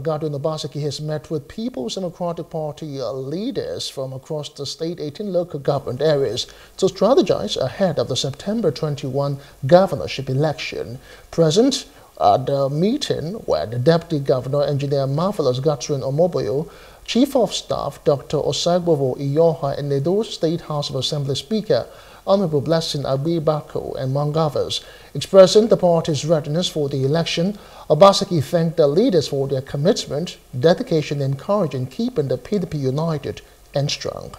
Godwin Obaseki has met with People's Democratic Party leaders from across the state 18 local government areas to strategize ahead of the September 21 governorship election. Present at the meeting were the Deputy Governor Engineer Marvellous Godwins Omoboyo, Chief of Staff Dr. Osaigbovo Iyoha, and Edo State House of Assembly Speaker Honorable Blessing Agbebaku, among others. Expressing the party's readiness for the election, Obaseki thanked the leaders for their commitment, dedication, and courage in keeping the PDP united and strong.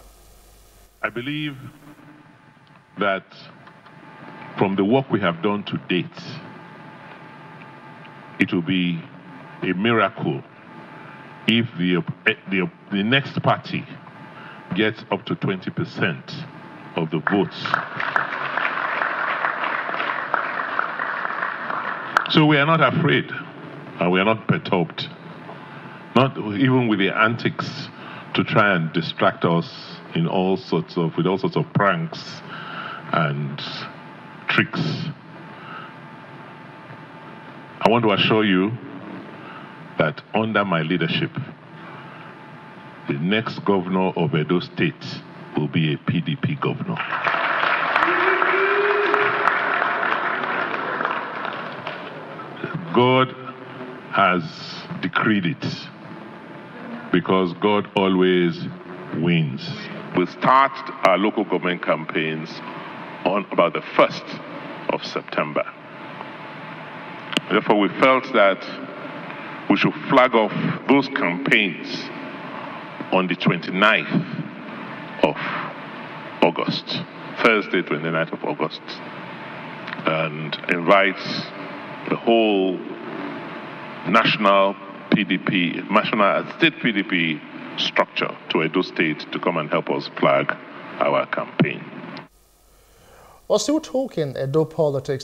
I believe that from the work we have done to date, it will be a miracle if the next party gets up to 20% of the votes. So we are not afraid, and we are not perturbed, not even with the antics to try and distract us in all sorts of pranks and tricks. I want to assure you that under my leadership, the next governor of Edo State will be a PDP governor. God has decreed it, because God always wins. We start our local government campaigns on about the 1st of September. Therefore, we felt that we should flag off those campaigns on the 29th. Of August, Thursday, 29th of August, and invites the whole national PDP, national and state PDP structure to Edo State to come and help us flag our campaign. We're still talking Edo politics.